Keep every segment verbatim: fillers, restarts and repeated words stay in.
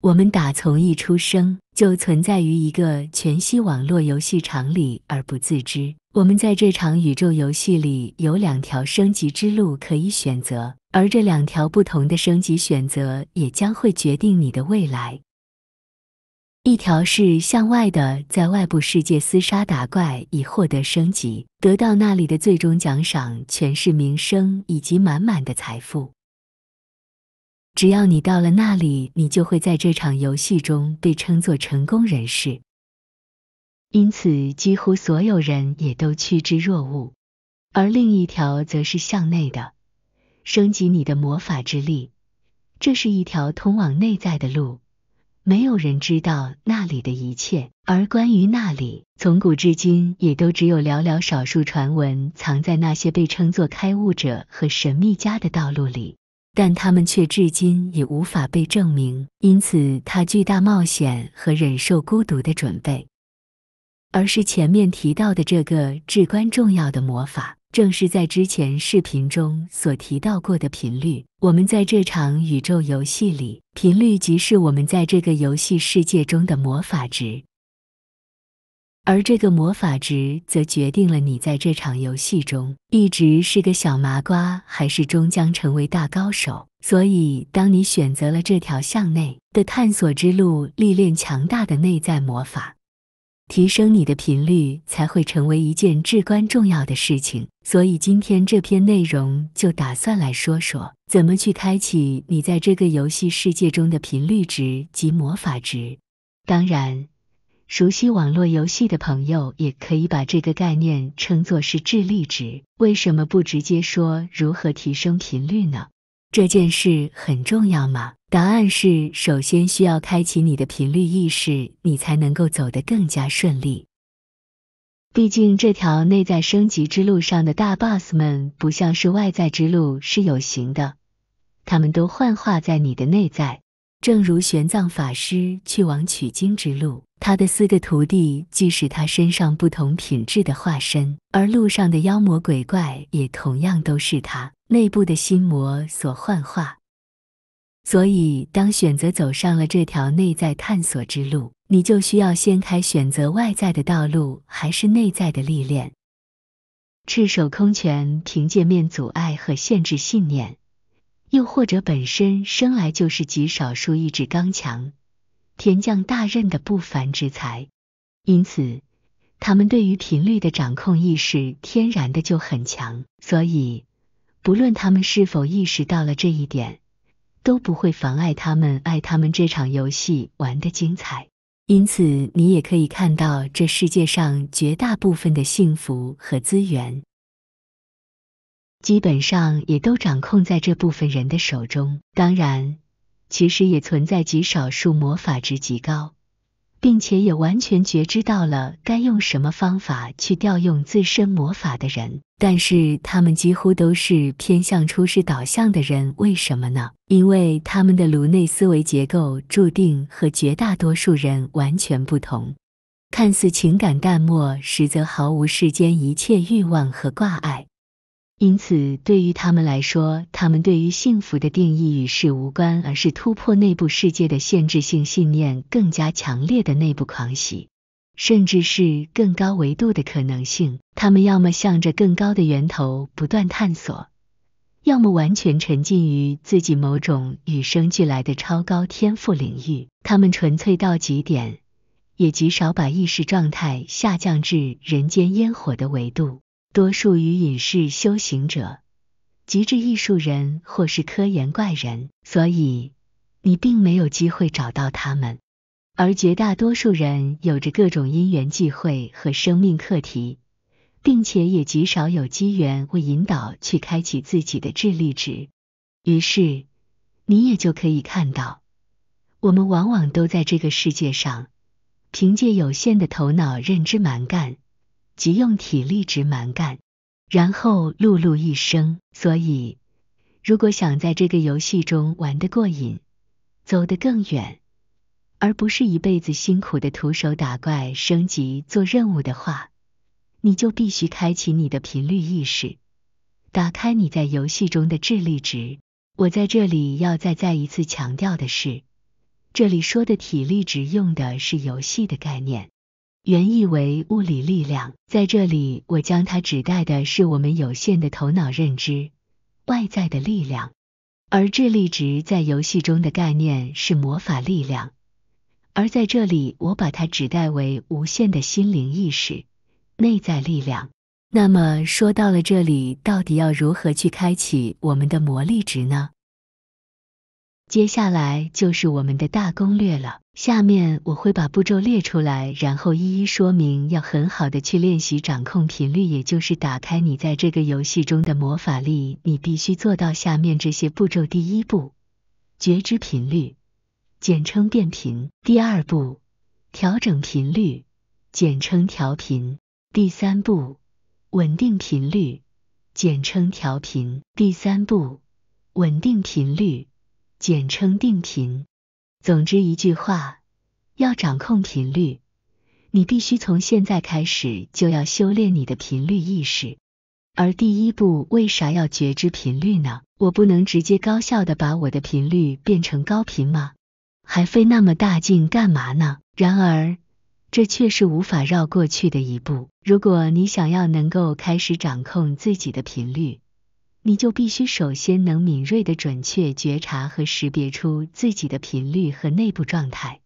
我们打从一出生就存在于一个全息网络游戏场里而不自知。我们在这场宇宙游戏里有两条升级之路可以选择，而这两条不同的升级选择也将会决定你的未来。一条是向外的，在外部世界厮杀打怪以获得升级，得到那里的最终奖赏全是名声以及满满的财富。 只要你到了那里，你就会在这场游戏中被称作成功人士。因此，几乎所有人也都趋之若鹜。而另一条则是向内的，升级你的魔法之力，这是一条通往内在的路。没有人知道那里的一切，而关于那里，从古至今也都只有寥寥少数传闻藏在那些被称作开悟者和神秘家的道路里。 但他们却至今也无法被证明，因此他巨大冒险和忍受孤独的准备，而是前面提到的这个至关重要的魔法，正是在之前视频中所提到过的频率。我们在这场宇宙游戏里，频率即是我们在这个游戏世界中的魔法值，而这个魔法值则决定了你在这场游戏中一直是个小麻瓜，还是终将成为大高手。所以，当你选择了这条向内的探索之路，历练强大的内在魔法，提升你的频率，才会成为一件至关重要的事情。所以，今天这篇内容就打算来说说，怎么去开启你在这个游戏世界中的频率值及魔法值。当然， 熟悉网络游戏的朋友也可以把这个概念称作是智力值。为什么不直接说如何提升频率呢？这件事很重要吗？答案是，首先需要开启你的频率意识，你才能够走得更加顺利。毕竟这条内在升级之路上的大 boss 们不像是外在之路是有形的，他们都幻化在你的内在。 正如玄奘法师去往取经之路，他的四个徒弟既是他身上不同品质的化身，而路上的妖魔鬼怪也同样都是他内部的心魔所幻化。所以，当选择走上了这条内在探索之路，你就需要先开选择外在的道路还是内在的历练。赤手空拳，凭界面阻碍和限制信念， 又或者本身生来就是极少数意志刚强、天降大任的不凡之才，因此他们对于频率的掌控意识天然的就很强。所以，不论他们是否意识到了这一点，都不会妨碍他们爱他们这场游戏玩得精彩。因此，你也可以看到这世界上绝大部分的幸福和资源， 基本上也都掌控在这部分人的手中。当然，其实也存在极少数魔法值极高，并且也完全觉知到了该用什么方法去调用自身魔法的人。但是他们几乎都是偏向出世导向的人，为什么呢？因为他们的颅内思维结构注定和绝大多数人完全不同，看似情感淡漠，实则毫无世间一切欲望和挂碍。 因此，对于他们来说，他们对于幸福的定义与世无关，而是突破内部世界的限制性信念更加强烈的内部狂喜，甚至是更高维度的可能性。他们要么向着更高的源头不断探索，要么完全沉浸于自己某种与生俱来的超高天赋领域。他们纯粹到极点，也极少把意识状态下降至人间烟火的维度。 多数于隐士修行者、极致艺术人或是科研怪人，所以你并没有机会找到他们。而绝大多数人有着各种因缘际会和生命课题，并且也极少有机缘或引导去开启自己的智力值。于是，你也就可以看到，我们往往都在这个世界上，凭借有限的头脑认知蛮干， 即用体力值蛮干，然后碌碌一生。所以，如果想在这个游戏中玩得过瘾，走得更远，而不是一辈子辛苦的徒手打怪、升级、做任务的话，你就必须开启你的频率意识，打开你在游戏中的智力值。我在这里要再再一次强调的是，这里说的体力值用的是游戏的概念，原意为物理力量，在这里我将它指代的是我们有限的头脑认知，外在的力量。而智力值在游戏中的概念是魔法力量，而在这里我把它指代为无限的心灵意识，内在力量。那么说到了这里，到底要如何去开启我们的魔力值呢？接下来就是我们的大攻略了，下面我会把步骤列出来，然后一一说明，要很好的去练习掌控频率，也就是打开你在这个游戏中的魔法力，你必须做到下面这些步骤。第一步，觉知频率，简称变频。第二步，调整频率，简称调频。第三步，稳定频率，简称调频。第三步，稳定频率，简称定频。总之一句话，要掌控频率，你必须从现在开始就要修炼你的频率意识。而第一步为啥要觉知频率呢？我不能直接高效的把我的频率变成高频吗？还费那么大劲干嘛呢？然而这却是无法绕过去的一步。如果你想要能够开始掌控自己的频率，你就必须首先能敏锐地准确觉察和识别出自己的频率和内部状态，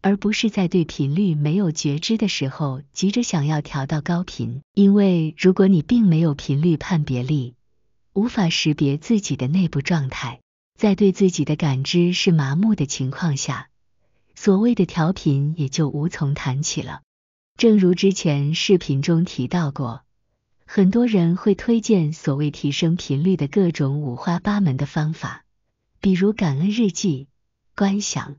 而不是在对频率没有觉知的时候急着想要调到高频。因为如果你并没有频率判别力，无法识别自己的内部状态，在对自己的感知是麻木的情况下，所谓的调频也就无从谈起了。正如之前视频中提到过，很多人会推荐所谓提升频率的各种五花八门的方法，比如感恩日记、观想、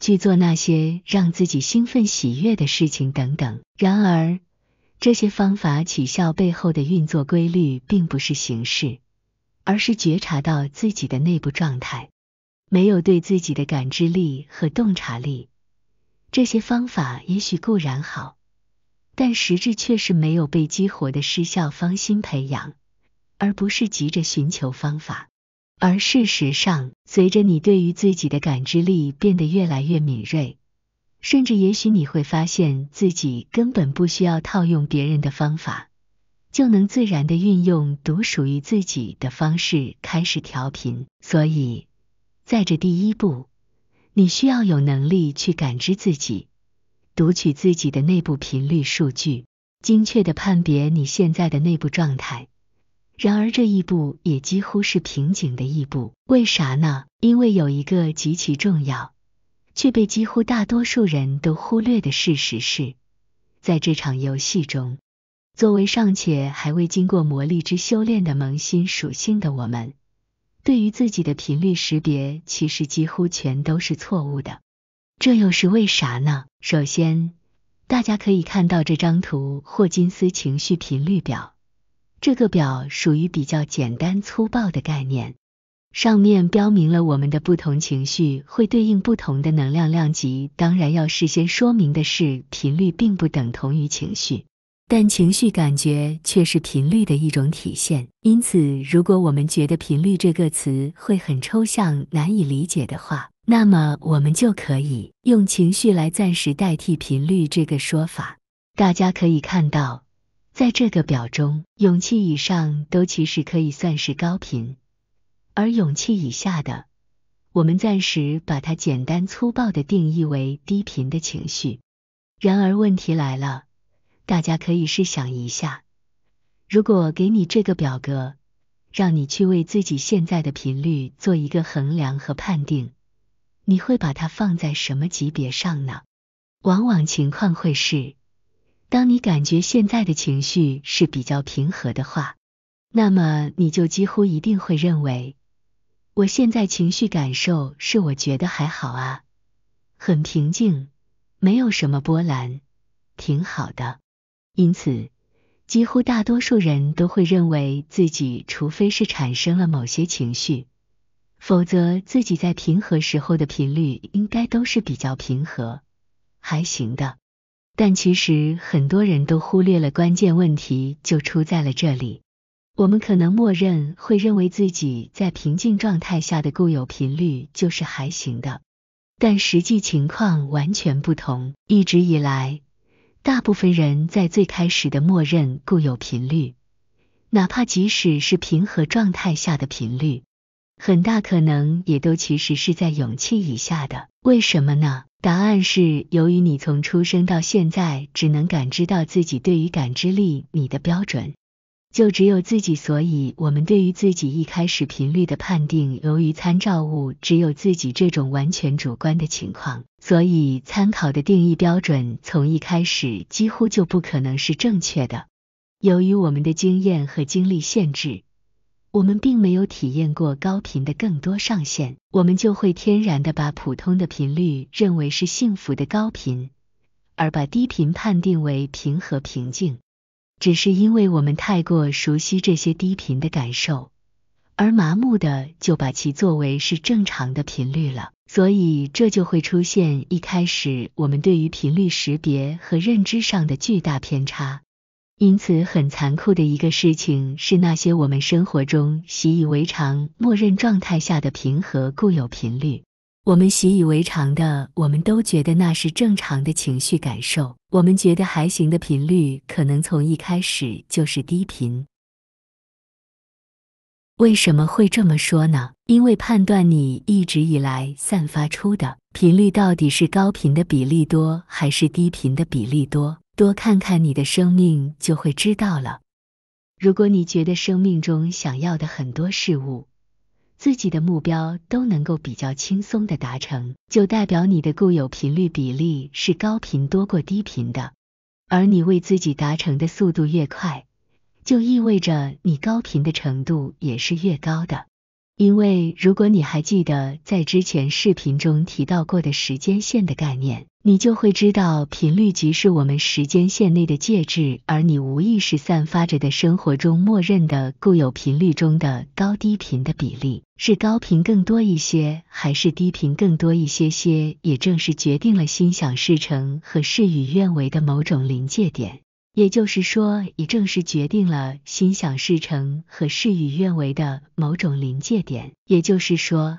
去做那些让自己兴奋喜悦的事情等等。然而，这些方法起效背后的运作规律并不是形式，而是觉察到自己的内部状态。没有对自己的感知力和洞察力，这些方法也许固然好，但实质却是没有被激活的失效方心培养，而不是急着寻求方法。而事实上，随着你对于自己的感知力变得越来越敏锐，甚至也许你会发现自己根本不需要套用别人的方法，就能自然地运用独属于自己的方式开始调频。所以，在这第一步，你需要有能力去感知自己，读取自己的内部频率数据，精确地判别你现在的内部状态。然而这一步也几乎是瓶颈的一步，为啥呢？因为有一个极其重要，却被几乎大多数人都忽略的事实是，在这场游戏中，作为尚且还未经过魔力之修炼的萌新属性的我们，对于自己的频率识别其实几乎全都是错误的。这又是为啥呢？首先，大家可以看到这张图——霍金斯情绪频率表。这个表属于比较简单粗暴的概念，上面标明了我们的不同情绪会对应不同的能量量级。当然要事先说明的是，频率并不等同于情绪，但情绪感觉却是频率的一种体现。因此，如果我们觉得频率这个词会很抽象、难以理解的话，那么我们就可以用情绪来暂时代替频率这个说法。大家可以看到，在这个表中，勇气以上都其实可以算是高频，而勇气以下的，我们暂时把它简单粗暴地定义为低频的情绪。然而问题来了，大家可以试想一下，如果给你这个表格，让你去为自己现在的频率做一个衡量和判定，你会把它放在什么级别上呢？往往情况会是，当你感觉现在的情绪是比较平和的话，那么你就几乎一定会认为，我现在情绪感受是我觉得还好啊，很平静，没有什么波澜，挺好的。因此，几乎大多数人都会认为自己除非是产生了某些情绪，否则自己在平和时候的频率应该都是比较平和，还行的。但其实很多人都忽略了关键问题，就出在了这里。我们可能默认会认为自己在平静状态下的固有频率就是还行的，但实际情况完全不同。一直以来，大部分人在最开始的默认固有频率，哪怕即使是平和状态下的频率，很大可能也都其实是在勇气以下的。为什么呢？答案是，由于你从出生到现在只能感知到自己对于感知力你的标准就只有自己，所以我们对于自己一开始频率的判定由于参照物只有自己这种完全主观的情况，所以参考的定义标准从一开始几乎就不可能是正确的。由于我们的经验和经历限制，我们并没有体验过高频的更多上限，我们就会天然的把普通的频率认为是幸福的高频，而把低频判定为平和平静。只是因为我们太过熟悉这些低频的感受，而麻木的就把其作为是正常的频率了，所以这就会出现一开始我们对于频率识别和认知上的巨大偏差。因此很残酷的一个事情是，那些我们生活中习以为常默认状态下的平和固有频率，我们习以为常的，我们都觉得那是正常的情绪感受，我们觉得还行的频率可能从一开始就是低频。为什么会这么说呢？因为判断你一直以来散发出的频率到底是高频的比例多还是低频的比例多，多看看你的生命就会知道了。如果你觉得生命中想要的很多事物，自己的目标都能够比较轻松的达成，就代表你的固有频率比例是高频多过低频的，而你为自己达成的速度越快，就意味着你高频的程度也是越高的。因为如果你还记得在之前视频中提到过的时间线的概念，你就会知道频率即是我们时间线内的介质，而你无意识散发着的生活中默认的固有频率中的高低频的比例，是高频更多一些还是低频更多一些些，也正是决定了心想事成和事与愿违的某种临界点。也就是说，也正是决定了心想事成和事与愿违的某种临界点。也就是说，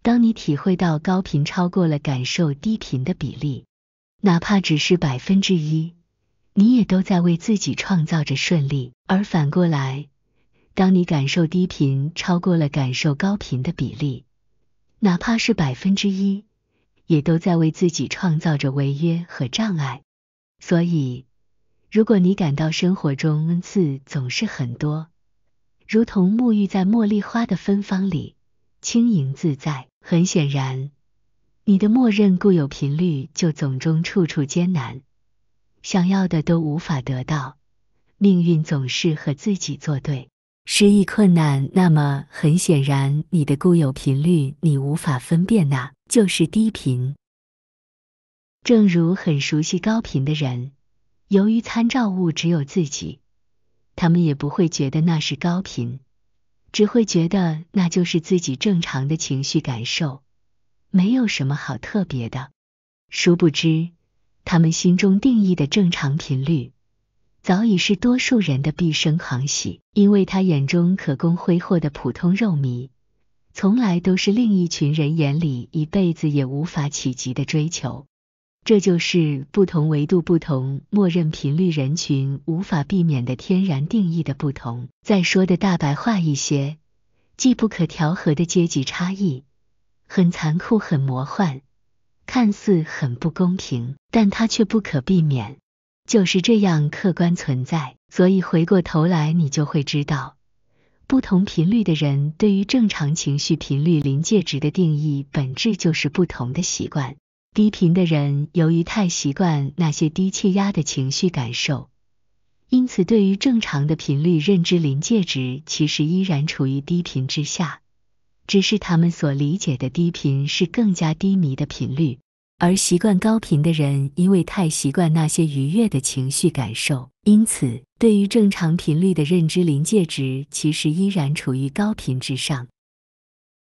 当你体会到高频超过了感受低频的比例，哪怕只是百分之一，你也都在为自己创造着顺利。而反过来，当你感受低频超过了感受高频的比例，哪怕是百分之一，也都在为自己创造着违约和障碍。所以如果你感到生活中恩赐总是很多，如同沐浴在茉莉花的芬芳里，轻盈自在，很显然，你的默认固有频率就总中处处艰难，想要的都无法得到，命运总是和自己作对，失意困难，那么很显然，你的固有频率你无法分辨那就是低频。正如很熟悉高频的人，由于参照物只有自己，他们也不会觉得那是高频，只会觉得那就是自己正常的情绪感受，没有什么好特别的。殊不知，他们心中定义的正常频率，早已是多数人的毕生狂喜，因为他眼中可供挥霍的普通肉糜，从来都是另一群人眼里一辈子也无法企及的追求。这就是不同维度不同默认频率人群无法避免的天然定义的不同。再说的大白话一些，既不可调和的阶级差异，很残酷很魔幻，看似很不公平，但它却不可避免，就是这样客观存在。所以回过头来你就会知道，不同频率的人对于正常情绪频率临界值的定义本质就是不同的习惯。低频的人由于太习惯那些低气压的情绪感受，因此对于正常的频率认知临界值其实依然处于低频之下，只是他们所理解的低频是更加低迷的频率。而习惯高频的人因为太习惯那些愉悦的情绪感受，因此对于正常频率的认知临界值其实依然处于高频之上，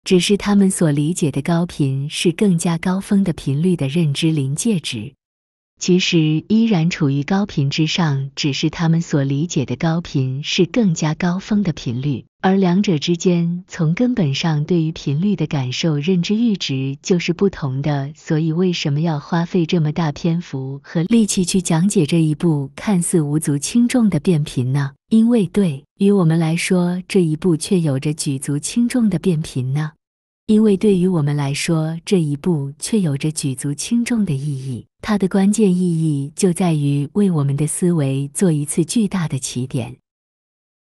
只是他们所理解的高频是更加高峰的频率的认知临界值。其实依然处于高频之上，只是他们所理解的高频是更加高峰的频率，而两者之间从根本上对于频率的感受认知阈值就是不同的。所以为什么要花费这么大篇幅和力气去讲解这一步看似无足轻重的变频呢？因为对于我们来说，这一步却有着举足轻重的变频呢？因为对于我们来说，这一步却有着举足轻重的意义，它的关键意义就在于为我们的思维做一次巨大的起点，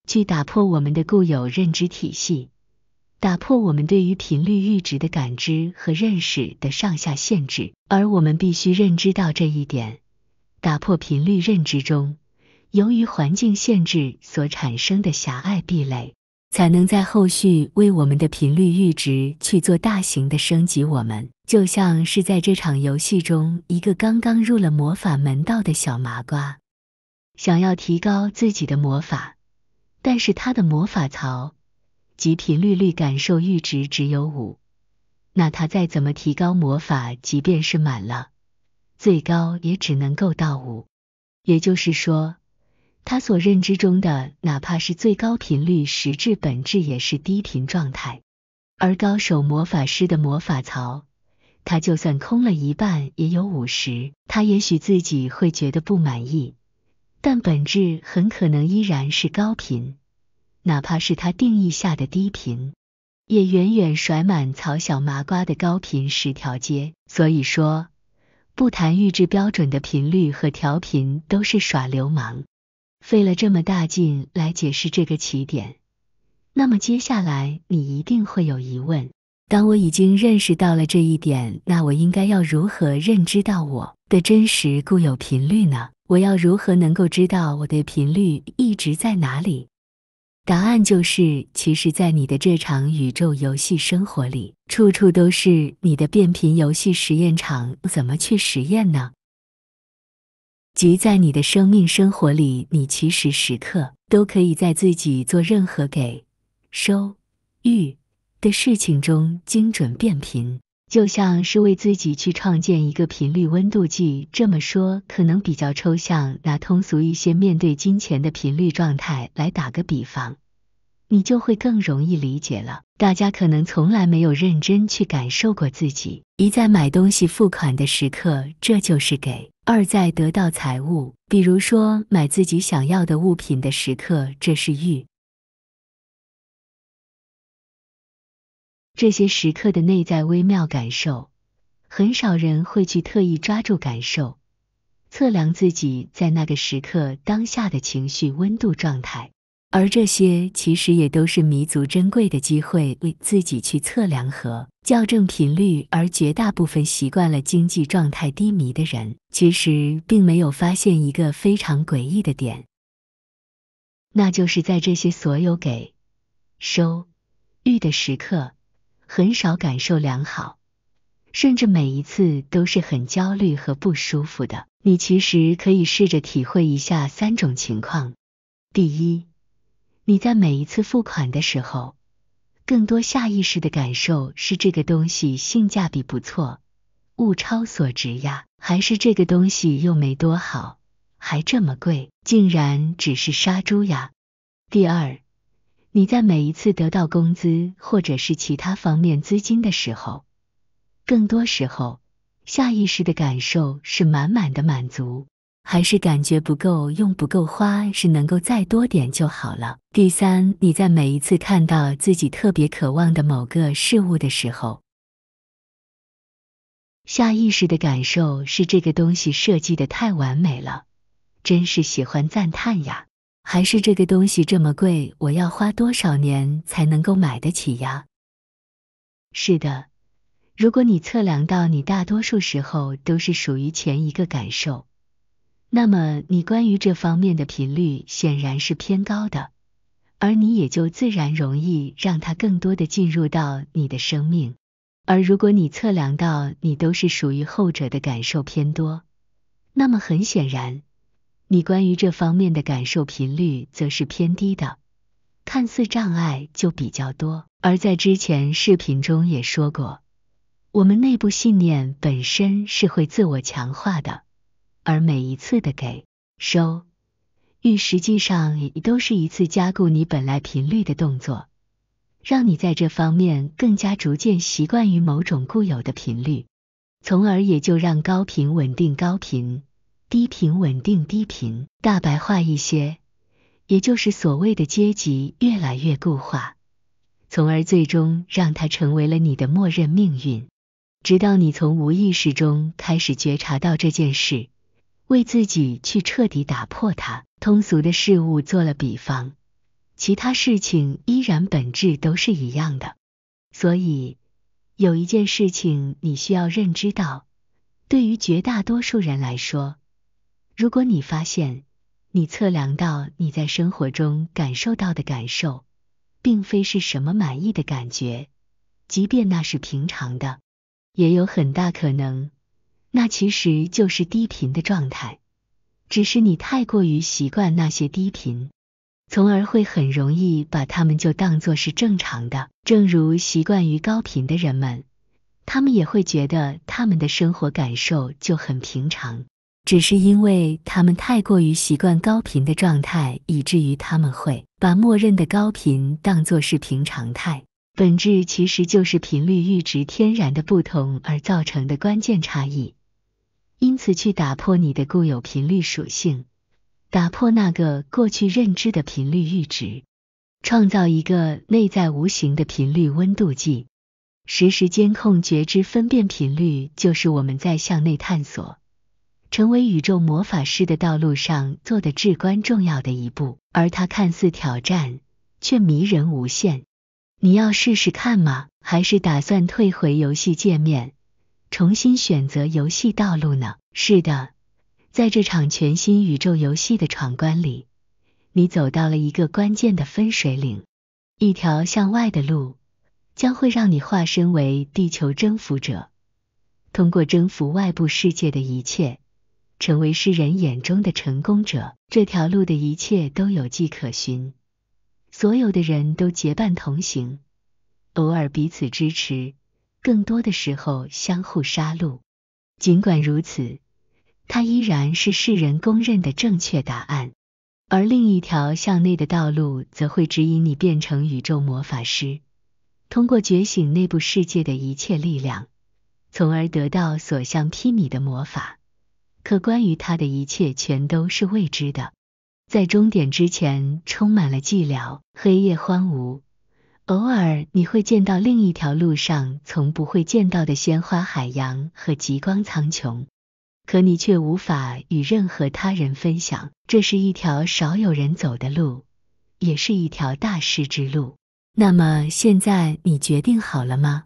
去打破我们的固有认知体系，打破我们对于频率阈值的感知和认识的上下限制。而我们必须认知到这一点，打破频率认知中由于环境限制所产生的狭隘壁垒，才能在后续为我们的频率阈值去做大型的升级。我们就像是在这场游戏中一个刚刚入了魔法门道的小麻瓜，想要提高自己的魔法，但是他的魔法槽及频率率感受阈值只有五，那他再怎么提高魔法，即便是满了，最高也只能够到五。也就是说，他所认知中的哪怕是最高频率，实质本质也是低频状态。而高手魔法师的魔法槽，他就算空了一半也有五十，他也许自己会觉得不满意，但本质很可能依然是高频，哪怕是他定义下的低频，也远远甩满槽小麻瓜的高频十条街。所以说，不谈预制标准的频率和调频都是耍流氓。费了这么大劲来解释这个起点，那么接下来你一定会有疑问，当我已经认识到了这一点，那我应该要如何认知到我的真实固有频率呢？我要如何能够知道我的频率一直在哪里？答案就是，其实在你的这场宇宙游戏生活里，处处都是你的变频游戏实验场，怎么去实验呢？即在你的生命生活里，你其实时刻都可以在自己做任何给收欲的事情中精准变频，就像是为自己去创建一个频率温度计。这么说可能比较抽象，拿通俗一些面对金钱的频率状态来打个比方，你就会更容易理解了。大家可能从来没有认真去感受过自己一在买东西付款的时刻，这就是给；二在得到财物，比如说买自己想要的物品的时刻，这是欲。这些时刻的内在微妙感受，很少人会去特意抓住感受，测量自己在那个时刻当下的情绪温度状态。而这些其实也都是弥足珍贵的机会，为自己去测量和校正频率。而绝大部分习惯了经济状态低迷的人，其实并没有发现一个非常诡异的点，那就是在这些所有给收欲的时刻，很少感受良好，甚至每一次都是很焦虑和不舒服的。你其实可以试着体会一下三种情况。第一，你在每一次付款的时候，更多下意识的感受是这个东西性价比不错，物超所值呀，还是这个东西又没多好，还这么贵，竟然只是杀猪呀。第二，你在每一次得到工资或者是其他方面资金的时候，更多时候，下意识的感受是满满的满足，还是感觉不够用不够花，是能够再多点就好了。第三，你在每一次看到自己特别渴望的某个事物的时候，下意识的感受是这个东西设计的太完美了，真是喜欢赞叹呀，还是这个东西这么贵，我要花多少年才能够买得起呀。是的，如果你测量到你大多数时候都是属于前一个感受，那么你关于这方面的频率显然是偏高的，而你也就自然容易让它更多的进入到你的生命。而如果你测量到你都是属于后者的感受偏多，那么很显然，你关于这方面的感受频率则是偏低的，看似障碍就比较多。而在之前视频中也说过，我们内部信念本身是会自我强化的，而每一次的给、收、育实际上都是一次加固你本来频率的动作，让你在这方面更加逐渐习惯于某种固有的频率，从而也就让高频稳定高频，低频稳定低频。大白话一些，也就是所谓的阶级越来越固化，从而最终让它成为了你的默认命运。直到你从无意识中开始觉察到这件事，为自己去彻底打破它。通俗的事物做了比方，其他事情依然本质都是一样的。所以有一件事情你需要认知到，对于绝大多数人来说，如果你发现你测量到你在生活中感受到的感受并非是什么满意的感觉，即便那是平常的，也有很大可能那其实就是低频的状态，只是你太过于习惯那些低频，从而会很容易把它们就当作是正常的。正如习惯于高频的人们，他们也会觉得他们的生活感受就很平常，只是因为他们太过于习惯高频的状态，以至于他们会把默认的高频当作是平常态。本质其实就是频率阈值天然的不同而造成的关键差异。因此去打破你的固有频率属性，打破那个过去认知的频率阈值，创造一个内在无形的频率温度计。实时监控觉知分辨频率，就是我们在向内探索成为宇宙魔法师的道路上做的至关重要的一步，而它看似挑战，却迷人无限。你要试试看吗？还是打算退回游戏界面，重新选择游戏道路呢？是的，在这场全新宇宙游戏的闯关里，你走到了一个关键的分水岭，一条向外的路，将会让你化身为地球征服者，通过征服外部世界的一切，成为世人眼中的成功者。这条路的一切都有迹可循，所有的人都结伴同行，偶尔彼此支持，更多的时候相互杀戮。尽管如此，它依然是世人公认的正确答案。而另一条向内的道路则会指引你变成宇宙魔法师，通过觉醒内部世界的一切力量，从而得到所向披靡的魔法。可关于它的一切全都是未知的，在终点之前充满了寂寥。黑夜荒芜，偶尔你会见到另一条路上从不会见到的鲜花海洋和极光苍穹，可你却无法与任何他人分享。这是一条少有人走的路，也是一条大师之路。那么现在你决定好了吗？